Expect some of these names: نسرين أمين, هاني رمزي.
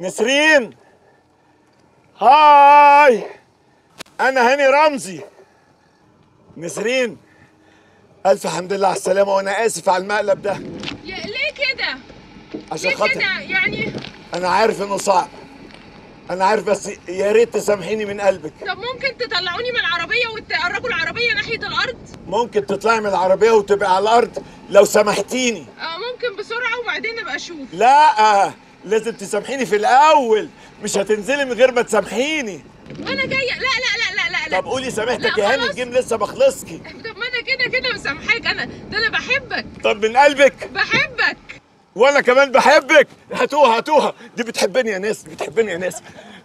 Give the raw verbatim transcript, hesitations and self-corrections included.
نسرين، هاي، أنا هاني رمزي. نسرين، ألف الحمد لله على السلامة، وأنا آسف على المقلب ده. ليه كده؟ عشان ليه خاطر كده؟ يعني أنا عارف إنه صعب. أنا عارف، بس يا ريت تسامحيني من قلبك. طب ممكن تطلعوني من العربية وتقربوا العربية ناحية الأرض؟ ممكن تطلعي من العربية وتبقى على الأرض لو سامحتيني. أه ممكن بسرعة وبعدين نبقى أشوف. لأ، لازم تسامحيني في الأول، مش هتنزلي من غير ما تسامحيني. أنا جاية، لا لا لا لا لا. طب قولي سامحتك يا هاني، الجيم لسه بخلصكي. طب ما أنا كده كده مسامحاك، أنا ده أنا بحبك. طب من قلبك؟ بحبك. وأنا كمان بحبك. هاتوها هاتوها، دي بتحبني يا ناس، بتحبني يا ناس.